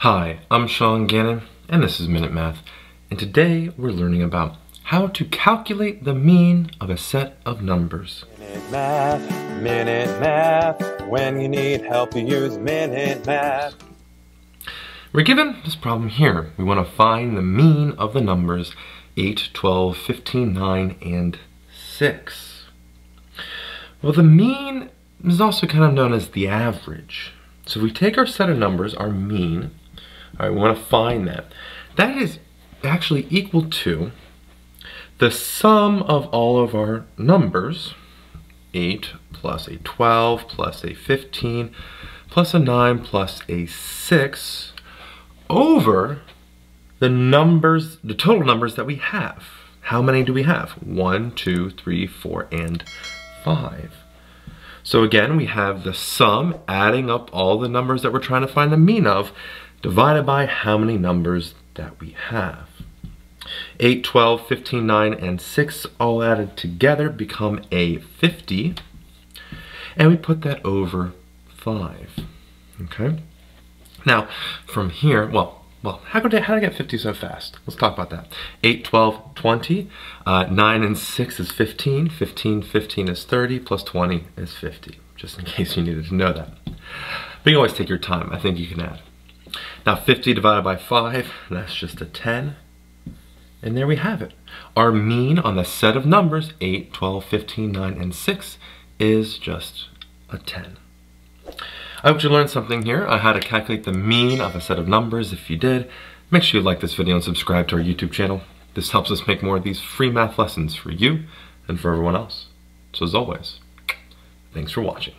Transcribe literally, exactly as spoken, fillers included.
Hi, I'm Sean Gannon, and this is Minute Math, and today we're learning about how to calculate the mean of a set of numbers. Minute Math, Minute Math, when you need help you use Minute Math. We're given this problem here. We want to find the mean of the numbers eight, twelve, fifteen, nine, and six. Well, the mean is also kind of known as the average. So if we take our set of numbers, our mean, all right, we want to find that. That is actually equal to the sum of all of our numbers, eight plus a twelve plus a fifteen plus a nine plus a six, over the numbers, the total numbers that we have. How many do we have? One, two, three, four, and five. So again, we have the sum adding up all the numbers that we're trying to find the mean of, divided by how many numbers that we have. eight, twelve, fifteen, nine, and six all added together become a fifty, and we put that over five, okay? Now, from here, well, well, how could I, how did I get fifty so fast? Let's talk about that. eight, twelve, twenty, uh, nine and six is fifteen, fifteen, fifteen is thirty, plus twenty is fifty, just in case you needed to know that. But you always take your time, I think you can add. Now fifty divided by five, that's just a ten. And there we have it. Our mean on the set of numbers, eight, twelve, fifteen, nine, and six, is just a ten. I hope you learned something here on how to calculate the mean of a set of numbers. If you did, make sure you like this video and subscribe to our YouTube channel. This helps us make more of these free math lessons for you and for everyone else. So as always, thanks for watching.